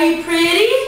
Are you pretty?